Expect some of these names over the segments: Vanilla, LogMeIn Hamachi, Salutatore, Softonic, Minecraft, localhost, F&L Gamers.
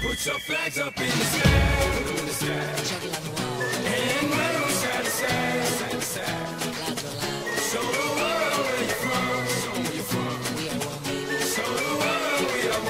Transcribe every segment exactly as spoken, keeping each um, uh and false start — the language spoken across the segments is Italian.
Put your flags up in the sky, in the sky. And when we side to side, side to side. Show the world where you're from, show where you're from. Show the world we are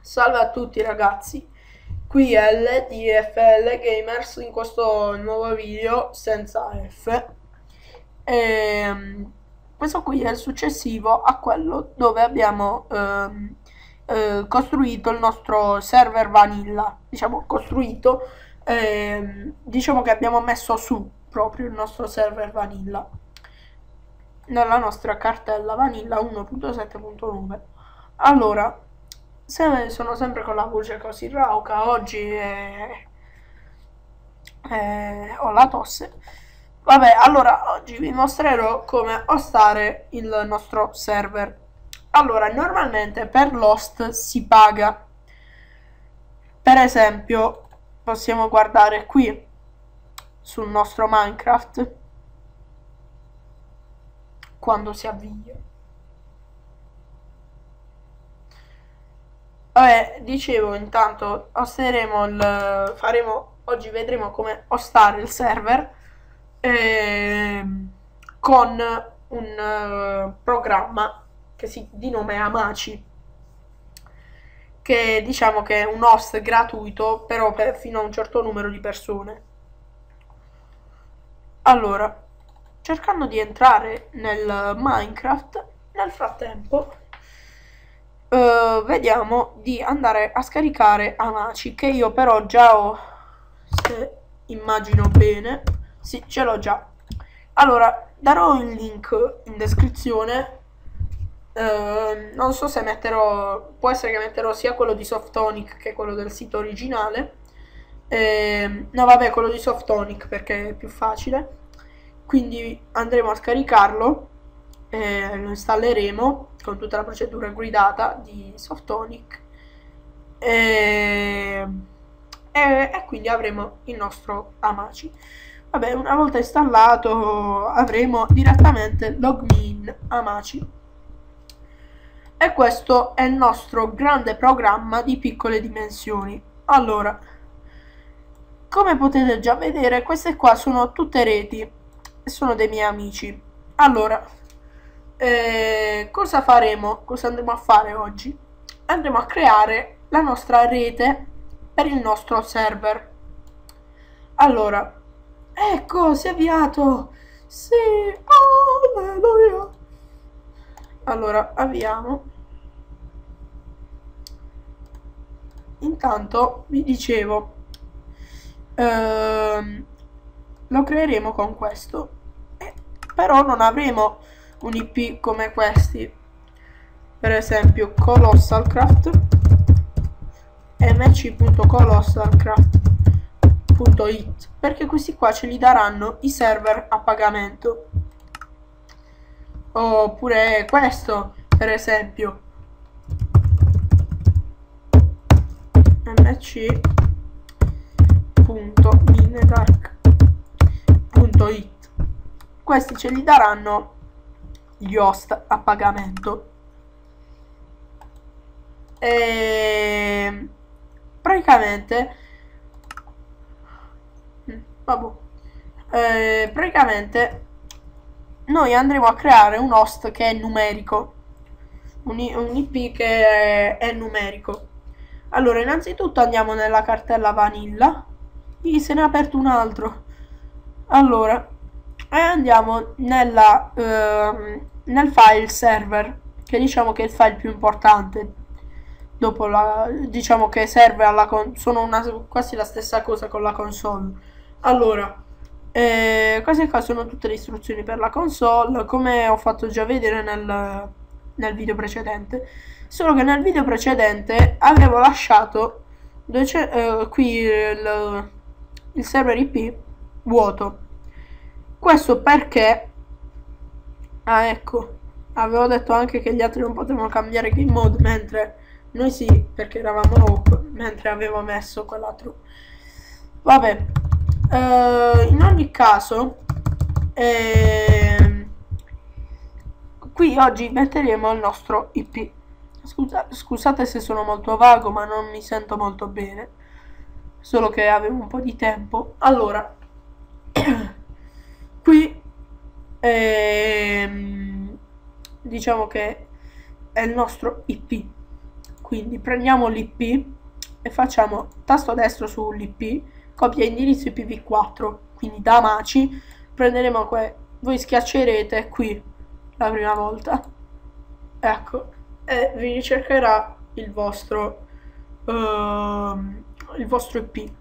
Salve a tutti ragazzi, qui è L D F L Gamers in questo nuovo video senza F. E questo qui è il successivo a quello dove abbiamo ehm, eh, costruito il nostro server vanilla, diciamo costruito, ehm, diciamo che abbiamo messo su proprio il nostro server vanilla nella nostra cartella vanilla uno punto sette punto nove. Allora, Se sono sempre con la voce così rauca, oggi è... È... ho la tosse. Vabbè, allora oggi vi mostrerò come hostare il nostro server. Allora, normalmente per l'host si paga. Per esempio, possiamo guardare qui sul nostro Minecraft quando si avvia. Vabbè, dicevo, intanto osteremo il, faremo, oggi vedremo come ostare il server eh, con un uh, programma che si, di nome Hamachi, che diciamo che è un host gratuito però per, fino a un certo numero di persone. Allora, cercando di entrare nel Minecraft, nel frattempo Uh, vediamo di andare a scaricare Hamachi, che io però già ho, se immagino bene, sì, ce l'ho già. Allora, darò il link in descrizione, uh, non so se metterò, può essere che metterò sia quello di Softonic che quello del sito originale, eh, no vabbè, quello di Softonic perché è più facile, quindi andremo a scaricarlo. Eh, lo installeremo con tutta la procedura guidata di Softonic e, e, e quindi avremo il nostro Hamachi. Vabbè, una volta installato avremo direttamente LogMeIn Hamachi, e questo è il nostro grande programma di piccole dimensioni. Allora, come potete già vedere, queste qua sono tutte reti e sono dei miei amici. Allora, Eh, cosa faremo? Cosa andremo a fare oggi? Andremo a creare la nostra rete per il nostro server. Allora, ecco, si è avviato. Sì, alleluia. Allora, avviamo. Intanto vi dicevo, ehm, lo creeremo con questo, eh, però non avremo un I P come questi, per esempio colossalcraft mc.colossalcraft.it, perché questi qua ce li daranno i server a pagamento. Oppure questo, per esempio mc.minedark.it, questi ce li daranno gli host a pagamento. E praticamente vabbè, e praticamente noi andremo a creare un host che è numerico, un, un I P che è, è numerico. Allora, innanzitutto andiamo nella cartella vanilla. Ih, se ne è aperto un altro. Allora, e andiamo nella, eh, nel file server, che diciamo che è il file più importante, dopo la, diciamo che serve alla con, sono una, quasi la stessa cosa con la console. Allora, eh, queste qua sono tutte le istruzioni per la console, come ho fatto già vedere nel, nel video precedente, solo che nel video precedente avevo lasciato eh, qui il, il server I P vuoto. Questo perché Ah, ecco, avevo detto anche che gli altri non potevano cambiare game mode, mentre noi sì, perché eravamo low, mentre avevo messo quell'altro. Vabbè, uh, in ogni caso, eh, qui oggi metteremo il nostro I P. Scusa, scusate se sono molto vago, ma non mi sento molto bene, solo che avevo un po' di tempo. Allora, qui ehm, diciamo che è il nostro I P, quindi prendiamo l'I P e facciamo tasto destro sull'I P, copia indirizzo I P v quattro, quindi da Hamachi prenderemo que- voi schiaccerete qui la prima volta, ecco, e vi ricercherà il vostro uh, il vostro I P.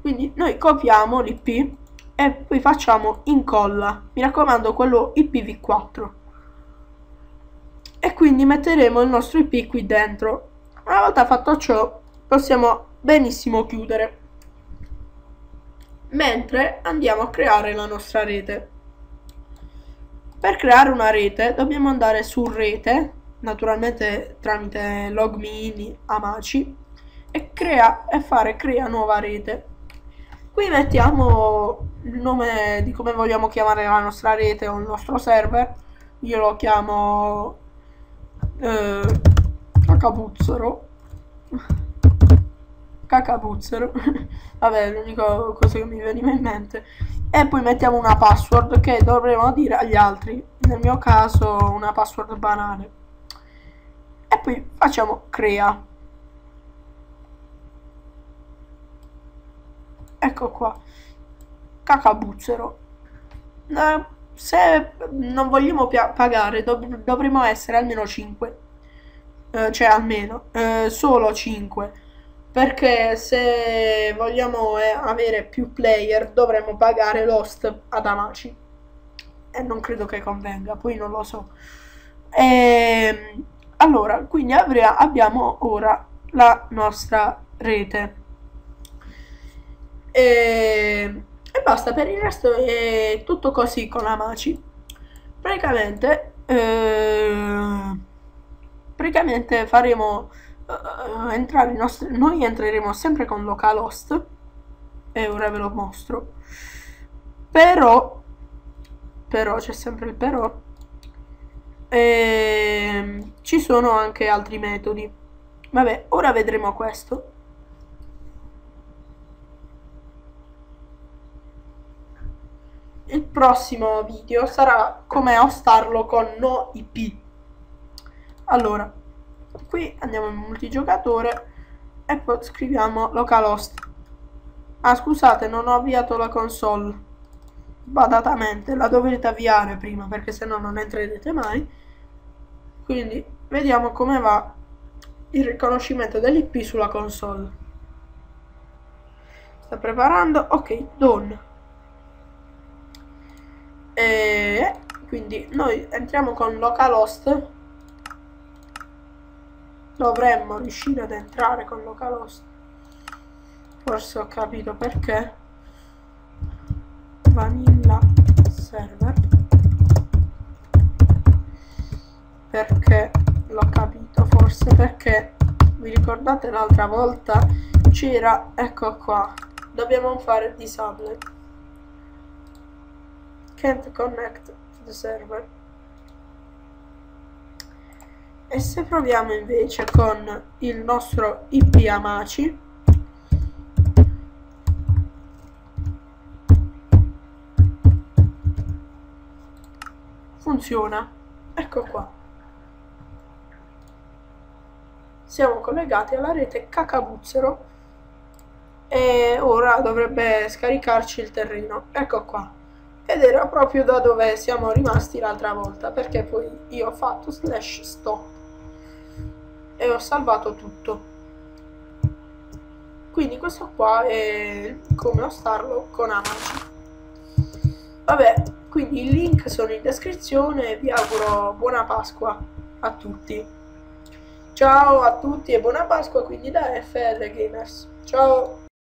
Quindi noi copiamo l'I P e poi facciamo incolla, mi raccomando quello I P v quattro, e quindi metteremo il nostro I P qui dentro. Una volta fatto ciò possiamo benissimo chiudere, mentre andiamo a creare la nostra rete. Per creare una rete dobbiamo andare su rete, naturalmente tramite LogMeIn Hamachi, e, crea, e fare crea nuova rete. Qui mettiamo il nome di come vogliamo chiamare la nostra rete o il nostro server. Io lo chiamo eh, cacapuzzero cacapuzzero vabbè, è l'unica cosa che mi veniva in mente. E poi mettiamo una password che dovremo dire agli altri, nel mio caso una password banale. E poi facciamo crea. Ecco qua, cacabuzzero. Eh, se non vogliamo pagare dov dovremo essere almeno cinque, eh, cioè almeno eh, solo cinque, perché se vogliamo eh, avere più player dovremo pagare l'host ad Hamachi, e non credo che convenga, poi non lo so. E allora, quindi avrà, abbiamo ora la nostra rete. E, e basta, per il resto è tutto così con Hamachi. Praticamente, eh, praticamente faremo eh, entrare i nostri. Noi entreremo sempre con localhost, e ora ve lo mostro. Però, però c'è sempre il però. E ci sono anche altri metodi. Vabbè, ora vedremo questo. Il prossimo video sarà come hostarlo con no I P. Allora, qui andiamo in multigiocatore e poi scriviamo localhost. Ah, scusate, non ho avviato la console. Badatamente, la dovete avviare prima, perché se no non entrerete mai. Quindi vediamo come va il riconoscimento dell'I P sulla console. Sta preparando, ok, done. E quindi noi entriamo con localhost, dovremmo riuscire ad entrare con localhost, forse ho capito perché. Vanilla server, perché l'ho capito, forse perché vi ricordate l'altra volta c'era, ecco qua, dobbiamo fare disable can't connect to the server. E se proviamo invece con il nostro I P Hamachi, funziona, ecco qua, siamo collegati alla rete cacabuzzero e ora dovrebbe scaricarci il terreno, ecco qua, ed era proprio da dove siamo rimasti l'altra volta, perché poi io ho fatto slash stop e ho salvato tutto. Quindi questo qua è come hostarlo con Hamachi. Vabbè, quindi i link sono in descrizione e vi auguro buona Pasqua a tutti. Ciao a tutti e buona Pasqua, quindi da F L Gamers. Ciao!